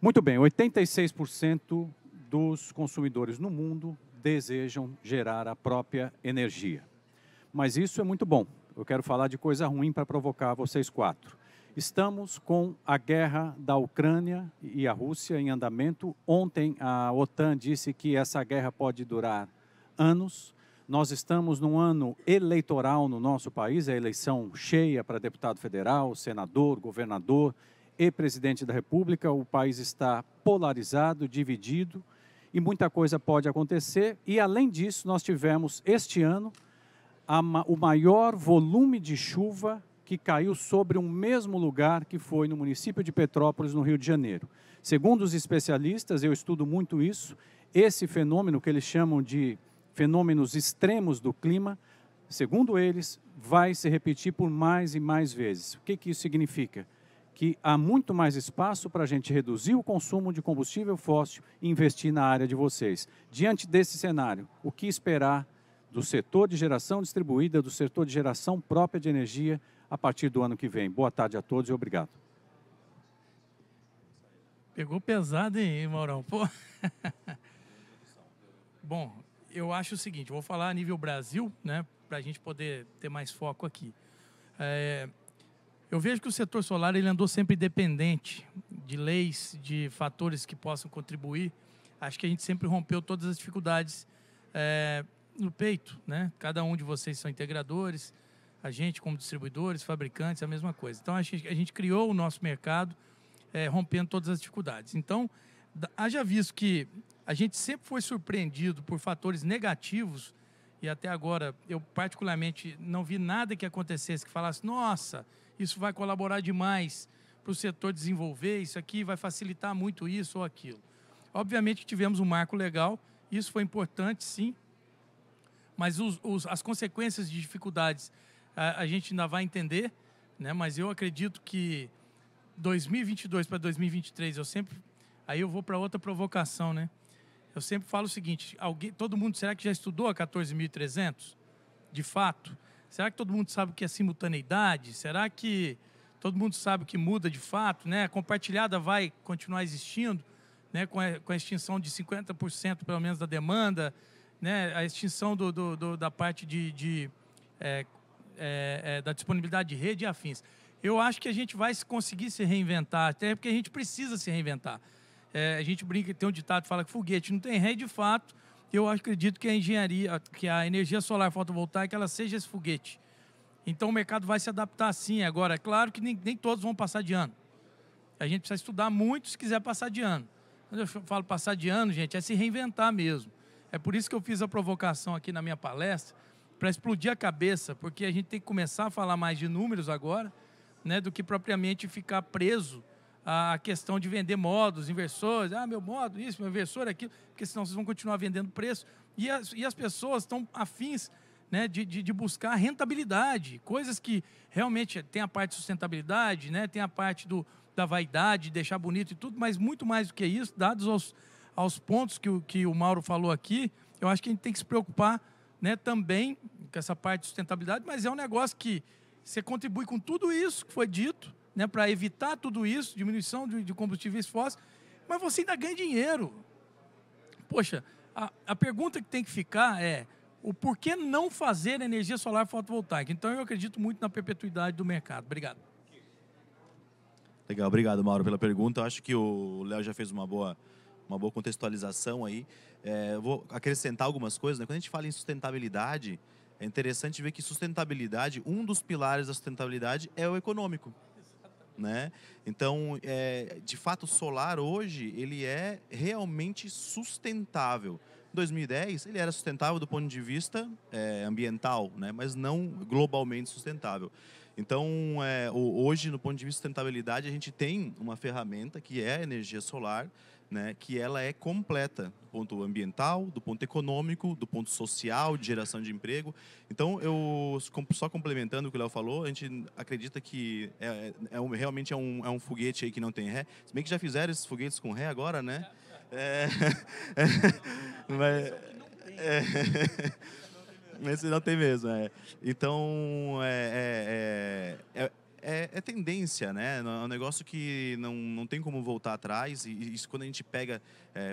Muito bem, 86% dos consumidores no mundo desejam gerar a própria energia. Mas isso é muito bom. Eu quero falar de coisa ruim para provocar vocês quatro. Estamos com a guerra da Ucrânia e a Rússia em andamento. Ontem a OTAN disse que essa guerra pode durar anos. Nós estamos num ano eleitoral no nosso país, é eleição cheia para deputado federal, senador, governador e presidente da República. O país está polarizado, dividido e muita coisa pode acontecer. E, além disso, nós tivemos este ano o maior volume de chuva que caiu sobre um mesmo lugar, que foi no município de Petrópolis, no Rio de Janeiro. Segundo os especialistas, eu estudo muito isso, esse fenômeno que eles chamam de fenômenos extremos do clima, segundo eles, vai se repetir por mais e mais vezes. O que isso significa? Que há muito mais espaço para a gente reduzir o consumo de combustível fóssil e investir na área de vocês. Diante desse cenário, o que esperar do setor de geração distribuída, do setor de geração própria de energia, a partir do ano que vem? Boa tarde a todos e obrigado. Pegou pesado, hein, Maurão? Pô. Bom, eu acho o seguinte, vou falar a nível Brasil, né, para a gente poder ter mais foco aqui. Eu vejo que o setor solar ele andou sempre dependente de leis, de fatores que possam contribuir. Acho que a gente sempre rompeu todas as dificuldades no peito, né? Cada um de vocês são integradores, a gente como distribuidores, fabricantes, a mesma coisa. Então, a gente criou o nosso mercado rompendo todas as dificuldades. Então, haja visto que a gente sempre foi surpreendido por fatores negativos e até agora eu particularmente não vi nada que acontecesse que falasse, nossa, isso vai colaborar demais para o setor desenvolver, isso aqui vai facilitar muito isso ou aquilo. Obviamente tivemos um marco legal, isso foi importante sim, mas as consequências de dificuldades a gente ainda vai entender, né? Mas eu acredito que 2022 para 2023, aí eu vou para outra provocação, né? Eu sempre falo o seguinte, todo mundo, será que já estudou a 14.300? De fato? Será que todo mundo sabe o que é simultaneidade? Será que todo mundo sabe o que muda de fato, né? A compartilhada vai continuar existindo, né? Com a extinção de 50% pelo menos da demanda, né? A extinção da parte da disponibilidade de rede e afins. Eu acho que a gente vai conseguir se reinventar, até porque a gente precisa se reinventar. A gente brinca, tem um ditado que fala que foguete não tem ré, de fato, eu acredito que a energia solar fotovoltaica, ela seja esse foguete. Então o mercado vai se adaptar sim. Agora, é claro que nem todos vão passar de ano. A gente precisa estudar muito se quiser passar de ano. Quando eu falo passar de ano, gente, é se reinventar mesmo. É por isso que eu fiz a provocação aqui na minha palestra, para explodir a cabeça, porque a gente tem que começar a falar mais de números agora, né, do que propriamente ficar preso à questão de vender modos, inversores, meu modo, isso, meu inversor, aquilo, porque senão vocês vão continuar vendendo preço. E as pessoas estão afins, né, de buscar rentabilidade, coisas que realmente tem a parte de sustentabilidade, né, tem a parte da vaidade, deixar bonito e tudo, mas muito mais do que isso, dados aos pontos que o Mauro falou aqui, eu acho que a gente tem que se preocupar, né, também com essa parte de sustentabilidade, mas é um negócio que você contribui com tudo isso que foi dito, né, para evitar tudo isso, diminuição de combustíveis fósseis, mas você ainda ganha dinheiro. Poxa, a pergunta que tem que ficar é o porquê não fazer energia solar fotovoltaica. Então, eu acredito muito na perpetuidade do mercado. Obrigado. Legal, obrigado, Mauro, pela pergunta. Eu acho que o Léo já fez uma boa contextualização aí. Eu vou acrescentar algumas coisas, né? Quando a gente fala em sustentabilidade, é interessante ver que sustentabilidade, um dos pilares da sustentabilidade é o econômico, né? Então, de fato, o solar hoje, ele é realmente sustentável. Em 2010, ele era sustentável do ponto de vista ambiental, né? Mas não globalmente sustentável. Então, hoje, no ponto de vista de sustentabilidade, a gente tem uma ferramenta que é a energia solar, né, que ela é completa do ponto ambiental, do ponto econômico, do ponto social, de geração de emprego. Então, eu só complementando o que o Léo falou, a gente acredita que realmente é um foguete aí que não tem ré. Se bem que já fizeram esses foguetes com ré agora, né? Mas não tem mesmo. Então, é tendência, né? É um negócio que não tem como voltar atrás. E isso, quando a gente pega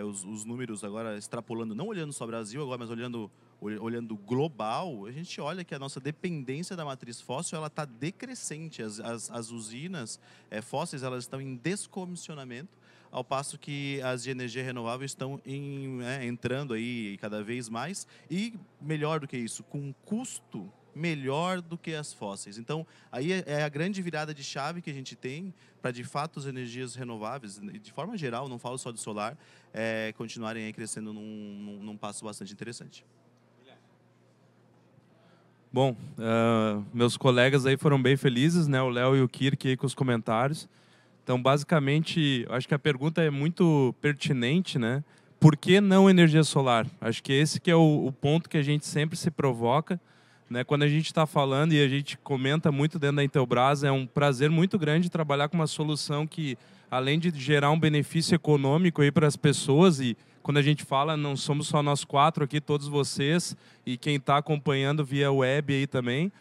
os números agora, extrapolando, não olhando só o Brasil agora, mas olhando global, a gente olha que a nossa dependência da matriz fóssil, ela está decrescente. As usinas fósseis, elas estão em descomissionamento, ao passo que as de energia renovável estão entrando aí cada vez mais, e melhor do que isso, com um custo melhor do que as fósseis. Então, aí é a grande virada de chave que a gente tem para, de fato, as energias renováveis, de forma geral, não falo só de solar, continuarem aí crescendo num passo bastante interessante. Bom, meus colegas aí foram bem felizes, né? O Léo e o Kirk aí com os comentários. Então, basicamente, acho que a pergunta é muito pertinente, né? Por que não energia solar? Acho que esse que é o ponto que a gente sempre se provoca, né? Quando a gente está falando e a gente comenta muito dentro da Intelbras, é um prazer muito grande trabalhar com uma solução que, além de gerar um benefício econômico aí para as pessoas, e quando a gente fala, não somos só nós quatro aqui, todos vocês e quem está acompanhando via web aí também,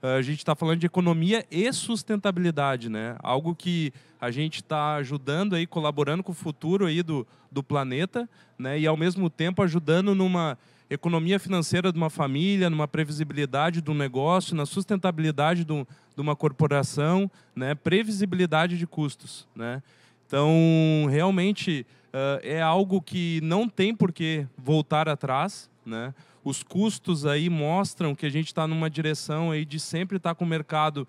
a gente está falando de economia e sustentabilidade, né? Algo que a gente está ajudando aí, colaborando com o futuro aí do planeta, né? E ao mesmo tempo ajudando numa economia financeira de uma família, numa previsibilidade do negócio, na sustentabilidade de uma corporação, né? Previsibilidade de custos, né? Então, realmente, é algo que não tem por que voltar atrás, né? Os custos aí mostram que a gente está numa direção aí de sempre estar com o mercado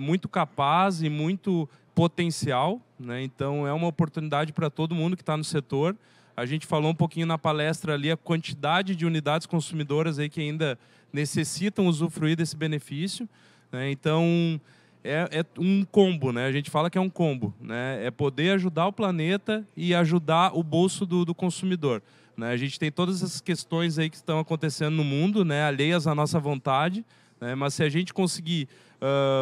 muito capaz e muito potencial, né? Então, é uma oportunidade para todo mundo que está no setor. A gente falou um pouquinho na palestra ali a quantidade de unidades consumidoras aí que ainda necessitam usufruir desse benefício, né? Então, é um combo, né? A gente fala que é um combo, né? É poder ajudar o planeta e ajudar o bolso do consumidor, né? A gente tem todas essas questões aí que estão acontecendo no mundo, né? Alheias à nossa vontade, né? Mas se a gente conseguir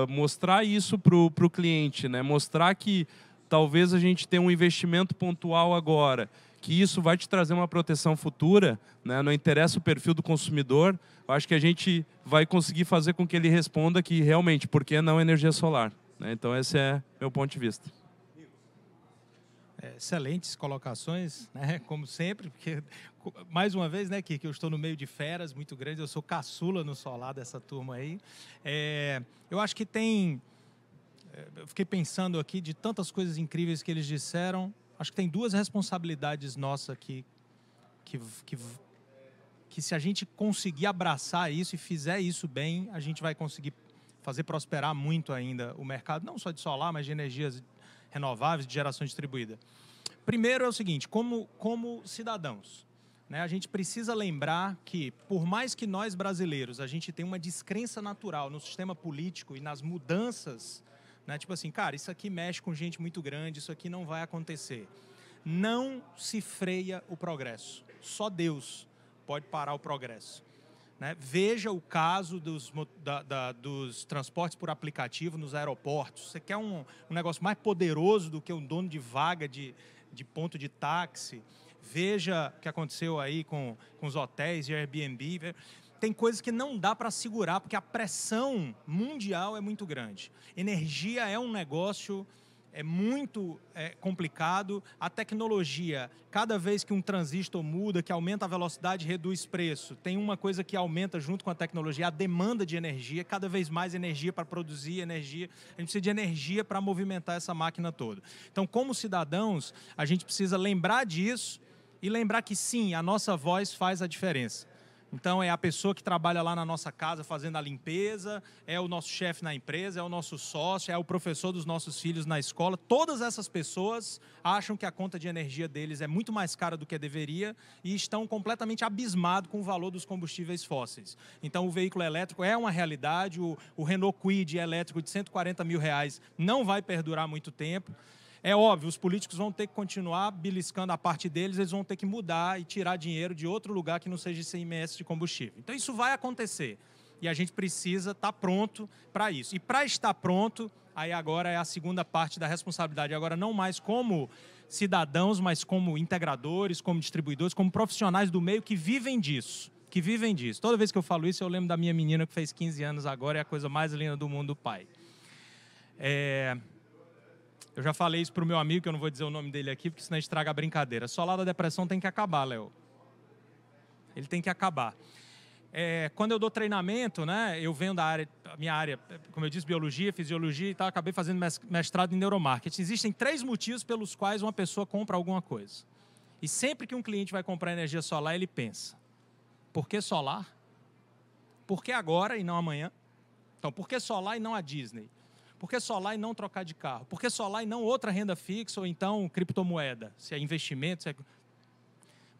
mostrar isso para o cliente, né? Mostrar que talvez a gente tenha um investimento pontual agora, que isso vai te trazer uma proteção futura, né? Não interessa o perfil do consumidor, eu acho que a gente vai conseguir fazer com que ele responda que realmente, por que não energia solar? Né? Então, esse é meu ponto de vista. Excelentes colocações, né? Como sempre, porque, mais uma vez, né, que eu estou no meio de feras muito grandes, eu sou caçula no solar dessa turma aí. Eu acho que tem... Eu fiquei pensando aqui de tantas coisas incríveis que eles disseram. Acho que tem duas responsabilidades nossas aqui, que se a gente conseguir abraçar isso e fizer isso bem, a gente vai conseguir fazer prosperar muito ainda o mercado, não só de solar, mas de energias renováveis, de geração distribuída. Primeiro é o seguinte, como cidadãos, né, a gente precisa lembrar que, por mais que nós brasileiros, a gente tem uma descrença natural no sistema político e nas mudanças, né? Tipo assim, cara, isso aqui mexe com gente muito grande, isso aqui não vai acontecer. Não se freia o progresso. Só Deus pode parar o progresso, né? Veja o caso dos transportes por aplicativo nos aeroportos. Você quer um negócio mais poderoso do que um dono de vaga de ponto de táxi? Veja o que aconteceu aí com os hotéis e Airbnb. Tem coisas que não dá para segurar, porque a pressão mundial é muito grande. Energia é um negócio muito complicado. A tecnologia, cada vez que um transistor muda, que aumenta a velocidade, reduz preço. Tem uma coisa que aumenta junto com a tecnologia, a demanda de energia. Cada vez mais energia para produzir energia. A gente precisa de energia para movimentar essa máquina toda. Então, como cidadãos, a gente precisa lembrar disso e lembrar que, sim, a nossa voz faz a diferença. Então, é a pessoa que trabalha lá na nossa casa fazendo a limpeza, é o nosso chefe na empresa, é o nosso sócio, é o professor dos nossos filhos na escola. Todas essas pessoas acham que a conta de energia deles é muito mais cara do que deveria e estão completamente abismados com o valor dos combustíveis fósseis. Então, o veículo elétrico é uma realidade, o Renault Kwid elétrico de R$140 mil não vai perdurar muito tempo. É óbvio, os políticos vão ter que continuar beliscando a parte deles, eles vão ter que mudar e tirar dinheiro de outro lugar que não seja ICMS de combustível. Então, isso vai acontecer e a gente precisa estar pronto para isso. E para estar pronto, aí agora é a segunda parte da responsabilidade. Agora, não mais como cidadãos, mas como integradores, como distribuidores, como profissionais do meio que vivem disso. Toda vez que eu falo isso, eu lembro da minha menina que fez 15 anos agora, é a coisa mais linda do mundo, o pai. Eu já falei isso para o meu amigo, que eu não vou dizer o nome dele aqui, porque senão estraga a brincadeira. Só lá da depressão tem que acabar, Léo. Ele tem que acabar. Quando eu dou treinamento, né, eu venho da área, minha área, como eu disse, biologia, fisiologia e tal, acabei fazendo mestrado em neuromarketing. Existem 3 motivos pelos quais uma pessoa compra alguma coisa. E sempre que um cliente vai comprar energia solar, ele pensa: por que solar? Por que agora e não amanhã? Então, por que solar e não a Disney? Por que solar e não trocar de carro? Por que solar e não outra renda fixa ou então criptomoeda? Se é investimento, se é...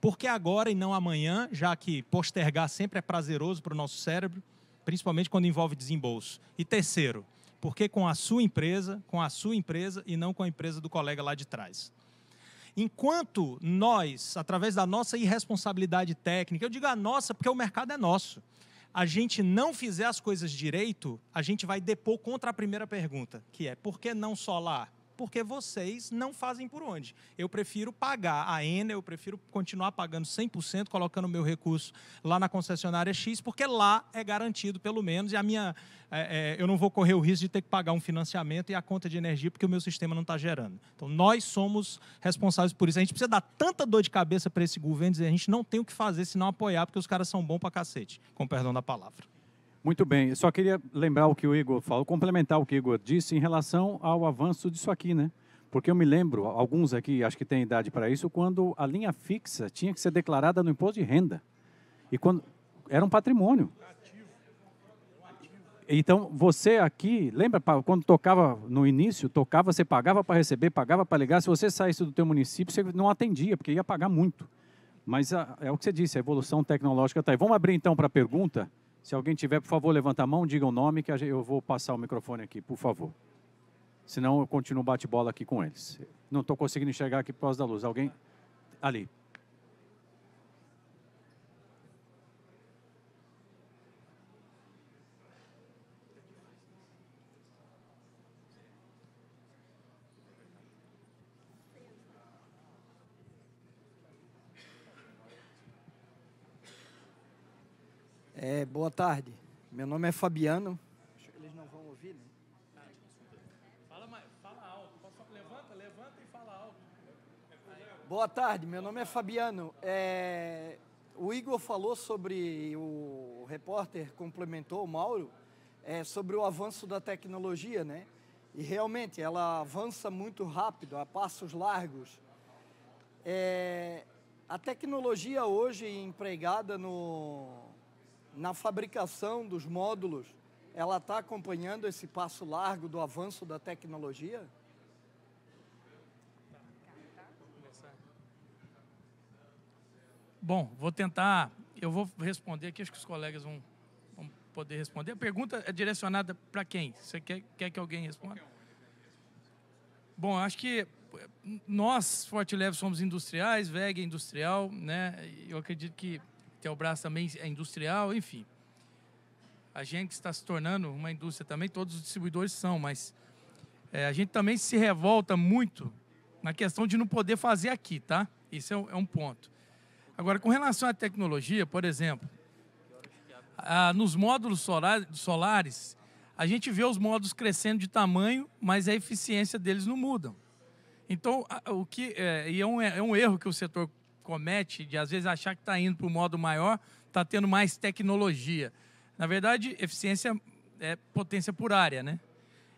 Por que agora e não amanhã, já que postergar sempre é prazeroso para o nosso cérebro, principalmente quando envolve desembolso? E terceiro, por que com a sua empresa e não com a empresa do colega lá de trás? Enquanto nós, através da nossa irresponsabilidade técnica, eu digo a nossa porque o mercado é nosso, a gente não fizer as coisas direito, a gente vai depor contra a primeira pergunta, que é: por que não solar? Porque vocês não fazem por onde. Eu prefiro pagar a Enel, eu prefiro continuar pagando 100%, colocando o meu recurso lá na concessionária X, porque lá é garantido, pelo menos, e a minha, eu não vou correr o risco de ter que pagar um financiamento e a conta de energia, porque o meu sistema não está gerando. Então, nós somos responsáveis por isso. A gente precisa dar tanta dor de cabeça para esse governo, dizer: a gente não tem o que fazer se não apoiar, porque os caras são bons para cacete, com perdão da palavra. Muito bem, eu só queria lembrar o que o Igor falou, complementar o que o Igor disse em relação ao avanço disso aqui, né? Porque eu me lembro, alguns aqui, acho que têm idade para isso, quando a linha fixa tinha que ser declarada no imposto de renda. E quando era um patrimônio. Então, você aqui, lembra quando tocava no início, tocava, você pagava para receber, pagava para ligar. Se você saísse do teu município, você não atendia, porque ia pagar muito. Mas é o que você disse, a evolução tecnológica está aí. Vamos abrir então para a pergunta? Se alguém tiver, por favor, levanta a mão, diga o nome, que eu vou passar o microfone aqui, por favor. Senão eu continuo bate-bola aqui com eles. Não estou conseguindo enxergar aqui por causa da luz. Alguém? Ali. Boa tarde. Meu nome é Fabiano. Eles não vão ouvir, né? Fala alto. Levanta e fala alto. Boa tarde. Meu nome é Fabiano. O Igor falou sobre, o repórter complementou, o Mauro, sobre o avanço da tecnologia, né? E realmente ela avança muito rápido, a passos largos. A tecnologia hoje empregada na fabricação dos módulos, ela está acompanhando esse passo largo do avanço da tecnologia? Bom, vou tentar, eu vou responder aqui, acho que os colegas vão poder responder. A pergunta é direcionada para quem? Você quer que alguém responda? Bom, acho que nós, FortiLev, somos industriais, WEG é industrial, né? Eu acredito que Intelbras também é industrial, enfim. A gente está se tornando uma indústria também, todos os distribuidores são, mas a gente também se revolta muito na questão de não poder fazer aqui, tá? Isso é um ponto. Agora, com relação à tecnologia, por exemplo, nos módulos solares, a gente vê os módulos crescendo de tamanho, mas a eficiência deles não muda. Então, é um erro que o setor comete, de às vezes achar que está indo para o modo maior, está tendo mais tecnologia. Na verdade, eficiência é potência por área, né?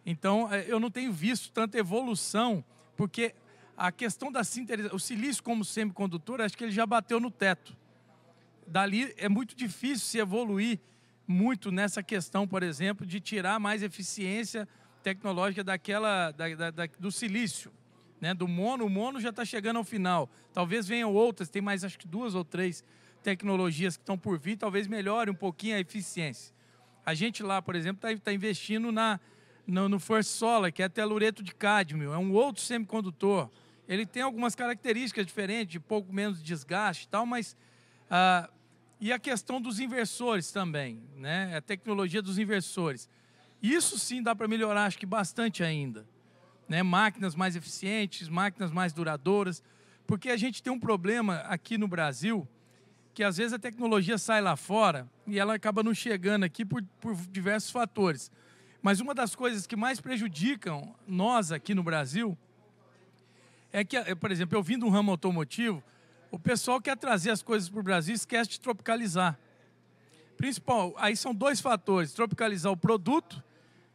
Então, eu não tenho visto tanta evolução, porque a questão da sintetização, o silício como semicondutor, acho que ele já bateu no teto. Dali é muito difícil se evoluir muito nessa questão, por exemplo, de tirar mais eficiência tecnológica do silício. Né, do mono, o mono já está chegando ao final. Talvez venham outras, tem mais acho que 2 ou 3 tecnologias que estão por vir, talvez melhore um pouquinho a eficiência. A gente lá, por exemplo, está investindo no ForceSolar, que é telureto de cádmio, é um outro semicondutor. Ele tem algumas características diferentes, de pouco menos desgaste e tal, mas... e a questão dos inversores também, né, a tecnologia dos inversores. Isso sim dá para melhorar, acho que bastante ainda. Né, máquinas mais eficientes, máquinas mais duradouras, porque a gente tem um problema aqui no Brasil que às vezes a tecnologia sai lá fora e ela acaba não chegando aqui por diversos fatores. Mas uma das coisas que mais prejudicam nós aqui no Brasil é que, por exemplo, eu vim do ramo automotivo, o pessoal quer trazer as coisas para o Brasil e esquece de tropicalizar. Principal, aí são dois fatores, tropicalizar o produto,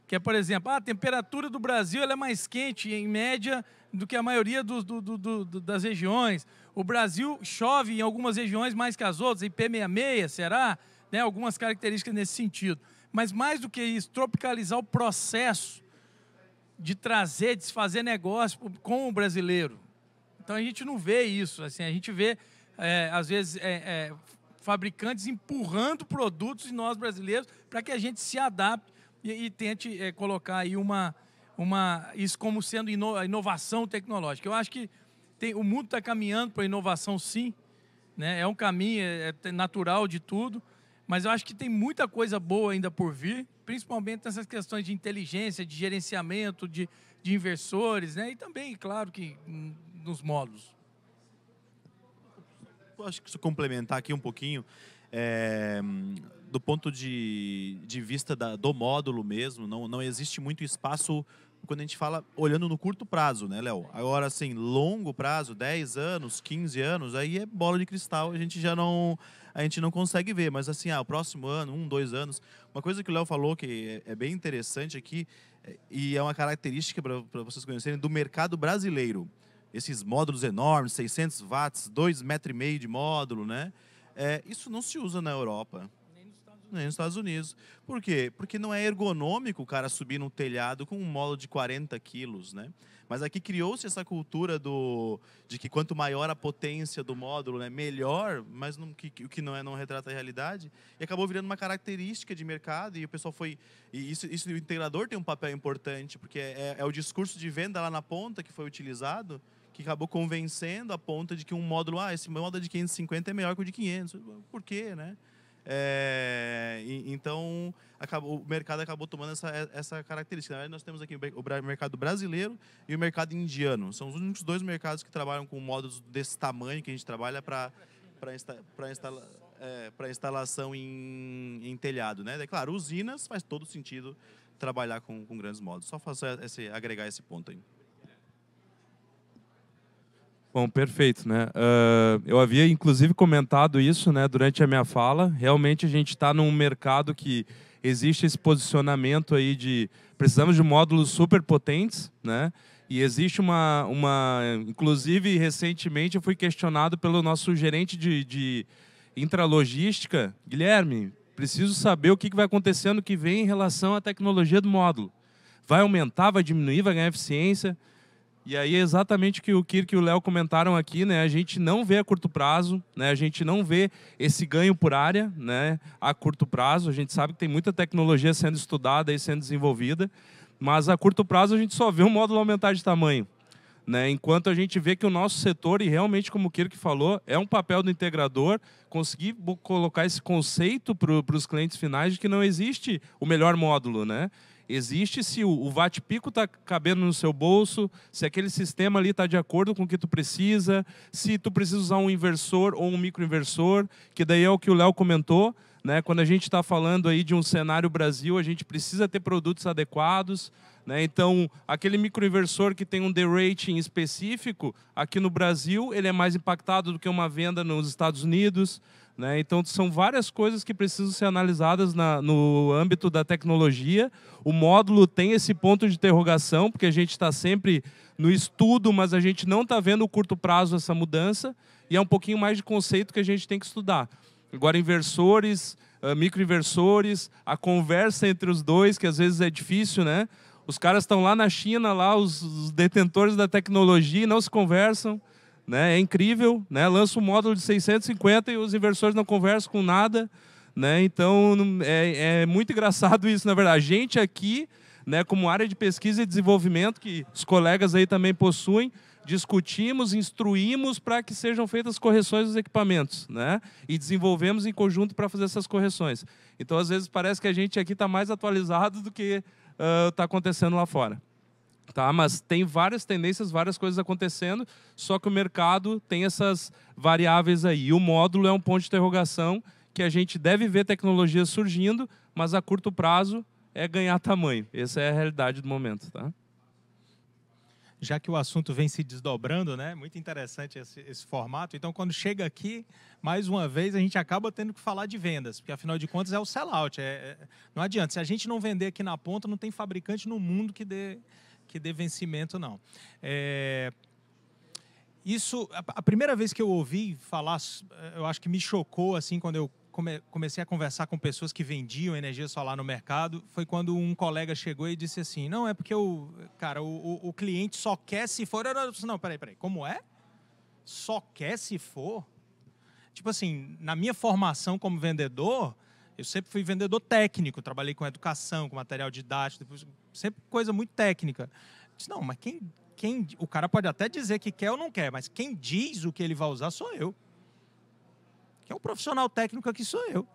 que é, por exemplo, a temperatura do Brasil ela é mais quente, em média, do que a maioria das regiões. O Brasil chove em algumas regiões mais que as outras, IP66, será? Né? Algumas características nesse sentido. Mas mais do que isso, tropicalizar o processo de trazer, de se fazer negócio com o brasileiro. Então a gente não vê isso, assim, a gente vê, às vezes, fabricantes empurrando produtos de nós brasileiros para que a gente se adapte e tente colocar aí isso como sendo inovação tecnológica. Eu acho que o mundo está caminhando para a inovação, sim, né? É um caminho natural de tudo, mas eu acho que tem muita coisa boa ainda por vir, principalmente nessas questões de inteligência, de gerenciamento, de inversores, né? E também, claro, que nos módulos. Eu acho que se complementar aqui um pouquinho... do ponto de vista do módulo mesmo, não existe muito espaço quando a gente fala olhando no curto prazo, né, Léo? Agora, assim, longo prazo, 10 anos, 15 anos, aí é bola de cristal, a gente não consegue ver. Mas, assim, o próximo ano, 1, 2 anos... Uma coisa que o Léo falou que é bem interessante aqui, e é uma característica, para vocês conhecerem, do mercado brasileiro. Esses módulos enormes, 600 watts, 2,5 metros de módulo, né? Isso não se usa na Europa, nem nos Estados Unidos. Por quê? Porque não é ergonômico o cara subir num telhado com um módulo de 40 quilos, né? Mas aqui criou-se essa cultura de que quanto maior a potência do módulo, né, melhor, mas o que não retrata a realidade. E acabou virando uma característica de mercado, e o pessoal foi... E isso o integrador tem um papel importante, porque é o discurso de venda lá na ponta que foi utilizado, que acabou convencendo a ponta de que um módulo, esse módulo de 550 é melhor que o de 500. Por quê, né? Então, o mercado acabou tomando essa característica. Na verdade, nós temos aqui o mercado brasileiro e o mercado indiano. São os únicos dois mercados que trabalham com módulos desse tamanho que a gente trabalha para instalação em telhado, né? É claro, usinas faz todo sentido trabalhar com grandes módulos. Só fazer agregar esse ponto aí. Bom, perfeito, né? Eu havia, inclusive, comentado isso, né, durante a minha fala. Realmente, a gente está num mercado que existe esse posicionamento aí de... Precisamos de módulos super potentes, né? E existe inclusive, recentemente, eu fui questionado pelo nosso gerente de intralogística. Guilherme, preciso saber o que vai acontecer no que vem em relação à tecnologia do módulo. Vai aumentar, vai diminuir, vai ganhar eficiência... E aí, exatamente o que o Kirk e o Léo comentaram aqui, né? A gente não vê a curto prazo, né? A gente não vê esse ganho por área, né? A curto prazo. A gente sabe que tem muita tecnologia sendo estudada e sendo desenvolvida, mas a curto prazo a gente só vê o módulo aumentar de tamanho, né? Enquanto a gente vê que o nosso setor, e realmente, como o Kirk falou, é um papel do integrador conseguir colocar esse conceito para os clientes finais de que não existe o melhor módulo, né? Existe se o watt-pico está cabendo no seu bolso, se aquele sistema ali está de acordo com o que tu precisa, se tu precisa usar um inversor ou um microinversor, que daí é o que o Léo comentou, né? Quando a gente está falando aí de um cenário Brasil, a gente precisa ter produtos adequados, né? Então, aquele microinversor que tem um derating específico, aqui no Brasil, ele é mais impactado do que uma venda nos Estados Unidos, né? Então, são várias coisas que precisam ser analisadas no âmbito da tecnologia. O módulo tem esse ponto de interrogação, porque a gente está sempre no estudo, mas a gente não está vendo o curto prazo essa mudança, e é um pouquinho mais de conceito que a gente tem que estudar. Agora, inversores, microinversores, a conversa entre os dois, que às vezes é difícil, né? Os caras estão lá na China, lá os detentores da tecnologia, e não se conversam. Né? É incrível, né? Lança um módulo de 650 e os inversores não conversam com nada, né? Então é muito engraçado isso, na verdade. A gente aqui, né, como área de pesquisa e desenvolvimento, que os colegas aí também possuem, discutimos, instruímos para que sejam feitas correções dos equipamentos, né? E desenvolvemos em conjunto para fazer essas correções. Então, às vezes, parece que a gente aqui está mais atualizado do que está acontecendo lá fora. Tá, mas tem várias tendências, várias coisas acontecendo, só que o mercado tem essas variáveis aí. O módulo é um ponto de interrogação que a gente deve ver tecnologias surgindo, mas a curto prazo é ganhar tamanho. Essa é a realidade do momento, tá? Já que o assunto vem se desdobrando, né? Muito interessante esse formato. Então, quando chega aqui, mais uma vez, a gente acaba tendo que falar de vendas, porque, afinal de contas, é o sell-out. Não adianta. Se a gente não vender aqui na ponta, não tem fabricante no mundo que dê vencimento, não. Isso, a primeira vez que eu ouvi falar, eu acho que me chocou, assim, quando eu comecei a conversar com pessoas que vendiam energia solar no mercado, foi quando um colega chegou e disse assim, não, é porque o cliente só quer se for. Eu disse, não, peraí, como é? Só quer se for? Tipo assim, na minha formação como vendedor, eu sempre fui vendedor técnico, trabalhei com educação, com material didático, sempre coisa muito técnica. Eu disse, não, mas quem o cara pode até dizer que quer ou não quer, mas quem diz o que ele vai usar sou eu. Que é um profissional técnico aqui sou eu.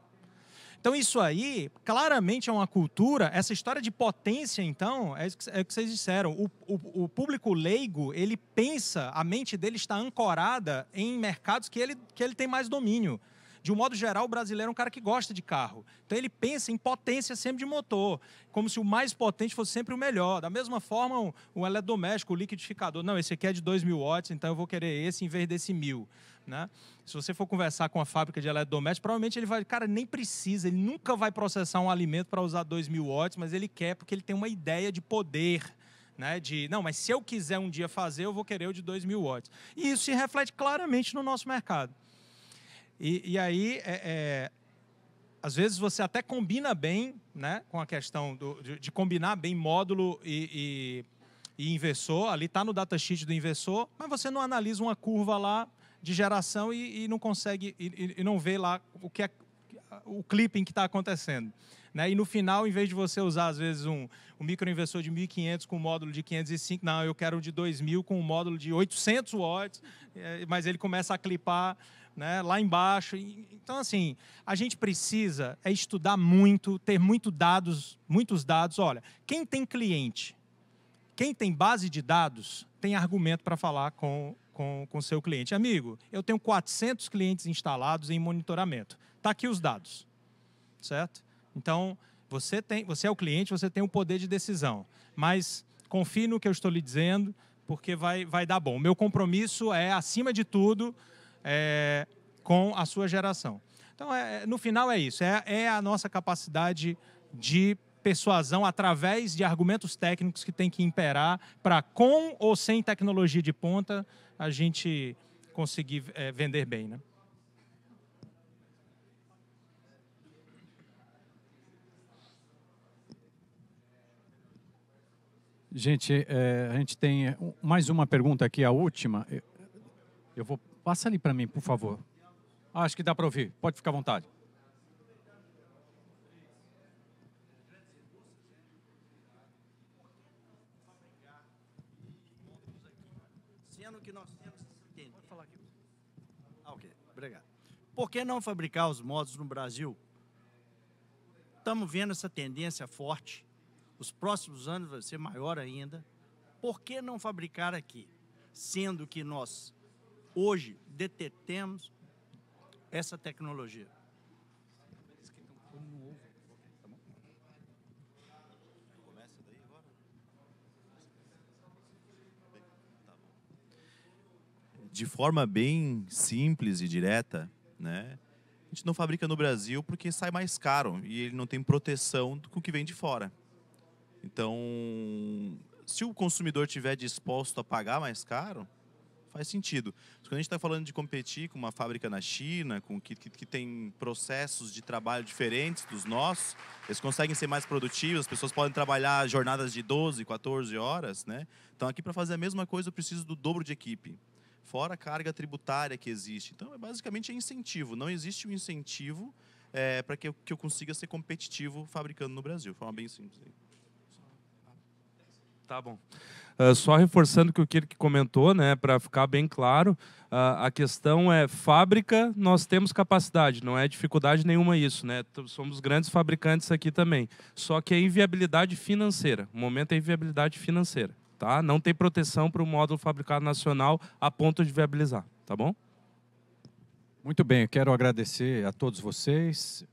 Então, isso aí, claramente é uma cultura. Essa história de potência, então, é o que vocês disseram. O público leigo, ele pensa, a mente dele está ancorada em mercados que ele tem mais domínio. De um modo geral, o brasileiro é um cara que gosta de carro. Então, ele pensa em potência sempre de motor, como se o mais potente fosse sempre o melhor. Da mesma forma, um eletrodoméstico, o liquidificador. Não, esse aqui é de 2.000 watts, então eu vou querer esse em vez desse 1.000. Né? Se você for conversar com a fábrica de eletrodoméstico, provavelmente ele vai... Cara, nem precisa, ele nunca vai processar um alimento para usar 2.000 watts, mas ele quer porque ele tem uma ideia de poder... Né, não, mas se eu quiser um dia fazer, eu vou querer o de 2.000 watts. E isso se reflete claramente no nosso mercado. E aí, às vezes você até combina bem, né, com a questão de combinar bem módulo e inversor, ali está no datasheet do inversor, mas você não analisa uma curva lá de geração e não consegue, e não vê lá o que é o clipping que está acontecendo. Né? E no final, em vez de você usar, às vezes, um microinversor de 1.500 com um módulo de 505, não, eu quero um de 2.000 com um módulo de 800 watts, mas ele começa a clipar, né, lá embaixo. Então, assim, a gente precisa estudar muito, ter muitos dados. Olha, quem tem cliente, quem tem base de dados, tem argumento para falar com seu cliente. Amigo, eu tenho 400 clientes instalados em monitoramento. Está aqui os dados, certo? Então, você é o cliente, você tem o poder de decisão. Mas confie no que eu estou lhe dizendo, porque vai dar bom. O meu compromisso é, acima de tudo, com a sua geração. Então, no final é isso. É a nossa capacidade de persuasão através de argumentos técnicos que tem que imperar para, com ou sem tecnologia de ponta, a gente conseguir vender bem, né? Gente, a gente tem mais uma pergunta aqui, a última. Eu vou... Passa ali para mim, por favor. Acho que dá para ouvir. Pode ficar à vontade. Sendo que nós temos que entender. Pode falar aqui. Ah, ok. Obrigado. Por que não fabricar os módulos no Brasil? Estamos vendo essa tendência forte. Os próximos anos vai ser maior ainda. Por que não fabricar aqui? Sendo que nós, hoje, detetemos essa tecnologia. De forma bem simples e direta, né? A gente não fabrica no Brasil porque sai mais caro e ele não tem proteção com o que vem de fora. Então, se o consumidor estiver disposto a pagar mais caro, faz sentido. Quando a gente está falando de competir com uma fábrica na China, com que tem processos de trabalho diferentes dos nossos, eles conseguem ser mais produtivos, as pessoas podem trabalhar jornadas de 12, 14 horas, né? Então, aqui para fazer a mesma coisa, eu preciso do dobro de equipe, fora a carga tributária que existe. Então, basicamente é incentivo. Não existe um incentivo para que eu consiga ser competitivo fabricando no Brasil, de forma bem simples. Tá bom. Só reforçando o que o Kirk comentou, né, para ficar bem claro, a questão é fábrica, nós temos capacidade, não é dificuldade nenhuma isso, né? Somos grandes fabricantes aqui também. Só que é inviabilidade financeira, o momento é inviabilidade financeira, tá? Não tem proteção para o módulo fabricado nacional a ponto de viabilizar, tá bom? Muito bem, eu quero agradecer a todos vocês.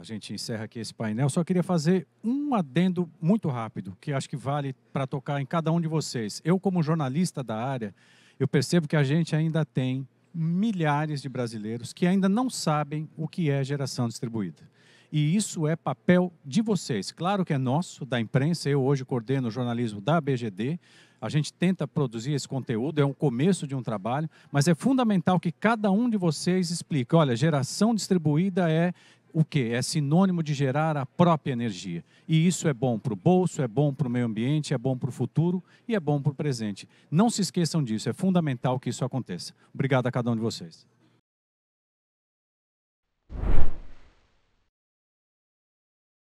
a gente encerra aqui esse painel. Só queria fazer um adendo muito rápido, que acho que vale para tocar em cada um de vocês. Eu, como jornalista da área, eu percebo que a gente ainda tem milhares de brasileiros que ainda não sabem o que é geração distribuída. E isso é papel de vocês. Claro que é nosso, da imprensa. Eu hoje coordeno o jornalismo da ABGD. A gente tenta produzir esse conteúdo, é um começo de um trabalho, mas é fundamental que cada um de vocês explique. Olha, geração distribuída é o quê? É sinônimo de gerar a própria energia. E isso é bom para o bolso, é bom para o meio ambiente, é bom para o futuro e é bom para o presente. Não se esqueçam disso, é fundamental que isso aconteça. Obrigado a cada um de vocês.